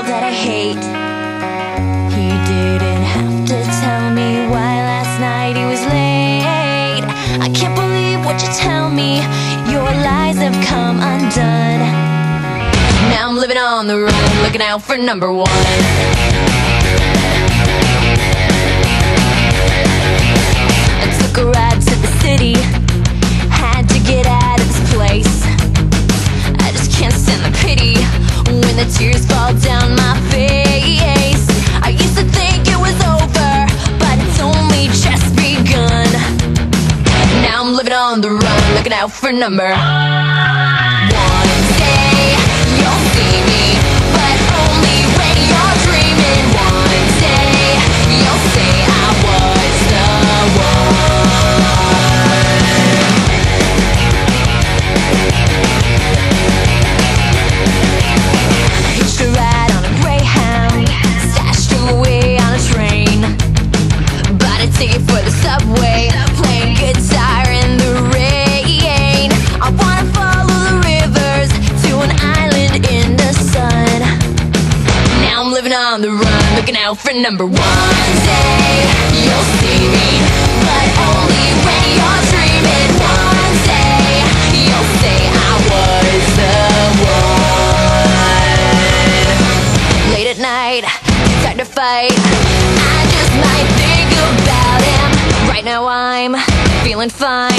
people that I hate. He didn't have to tell me why last night he was late. I can't believe what you tell me. Your lies have come undone. Now I'm living on the run, looking out for number one. Took a ride to the city, had to get out of this place. I just can't stand the pity when the tears fall down my face. I used to think it was over, but it's only just begun. Now I'm living on the run, looking out for number one. Day you'll see me, but only when you're dreaming. One day you'll say I was the one. Hitched a ride on a Greyhound, stashed away on a train. Bought a ticket for the subway, playing guitar in the rain. I wanna follow the rivers to an island in the sun. Now I'm living on the run, looking out for number one. One day you'll see me, but only when you're dreaming. One day you'll say I was the one. Late at night, start to fight. I just might think about him. Right now I'm feeling fine.